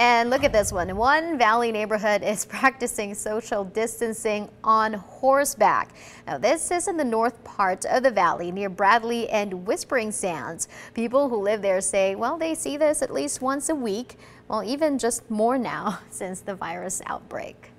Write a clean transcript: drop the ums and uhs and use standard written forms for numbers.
And look at this one. One Valley neighborhood is practicing social distancing on horseback. Now, this is in the north part of the valley near Bradley and Whispering Sands. People who live there say, well, they see this at least once a week. Well, even just more now since the virus outbreak.